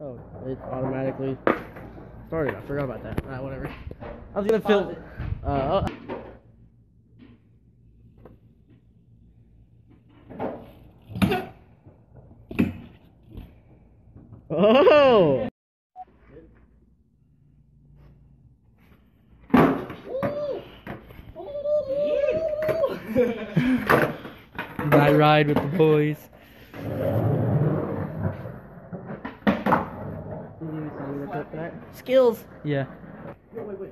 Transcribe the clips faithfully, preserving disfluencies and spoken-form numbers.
Oh, it automatically started. I forgot about that. Alright, whatever. I was gonna film it. Uh, oh. Oh! Night ride with the boys. Skills. Yeah. Wait, wait, wait.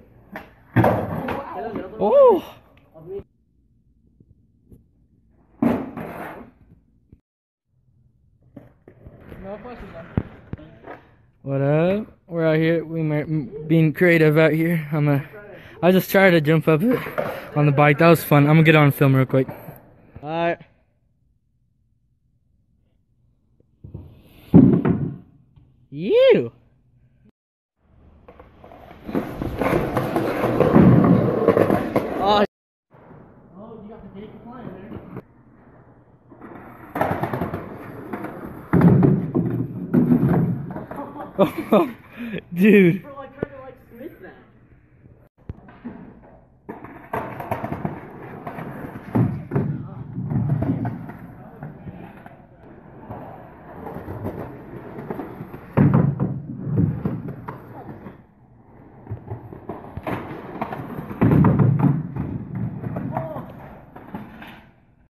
Oh! No questions. What up? We're out here. We're being creative out here. I'm a. I just tried to jump up it on the bike. That was fun. I'm gonna get on film real quick. All right. You. Oh. Oh, you got the big one in there. Oh, dude. Bro, I kinda like miss that.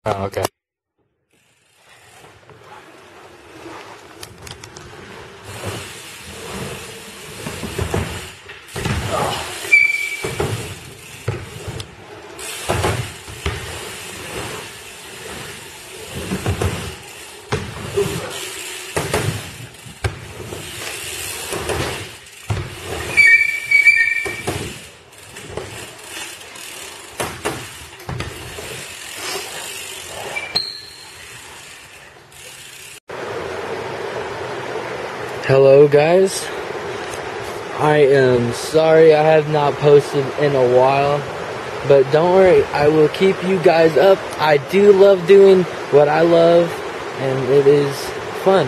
Oh, okay. Hello guys, I am sorry I have not posted in a while, but don't worry, I will keep you guys up. I do love doing what I love, and it is fun.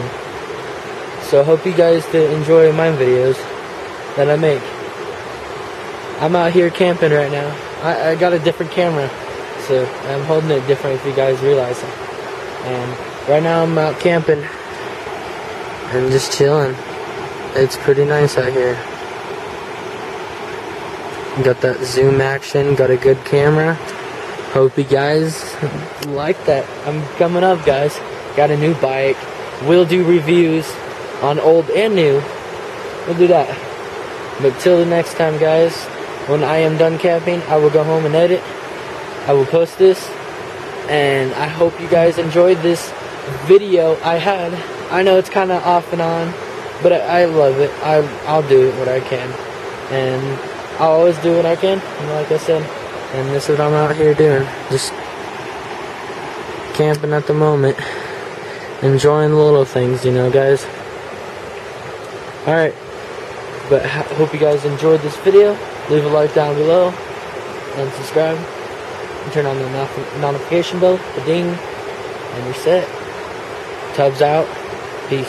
So hope you guys to enjoy my videos that I make. I'm out here camping right now. I, I got a different camera, so I'm holding it different if you guys realize it. And right now I'm out camping. I'm just chilling. It's pretty nice out here. Got that zoom action, got a good camera. Hope you guys like that. I'm coming up, guys. Got a new bike. We'll do reviews on old and new. We'll do that. But till the next time, guys, when I am done camping, I will go home and edit. I will post this. And I hope you guys enjoyed this video I had. I know it's kind of off and on, but I, I love it. I, I'll do what I can, and I'll always do what I can, like I said, and this is what I'm out here doing, just camping at the moment, enjoying little things, you know, guys. Alright, but I hope you guys enjoyed this video. Leave a like down below, and subscribe, and turn on the not notification bell, the ding, and you're set. Tubs out. Peace.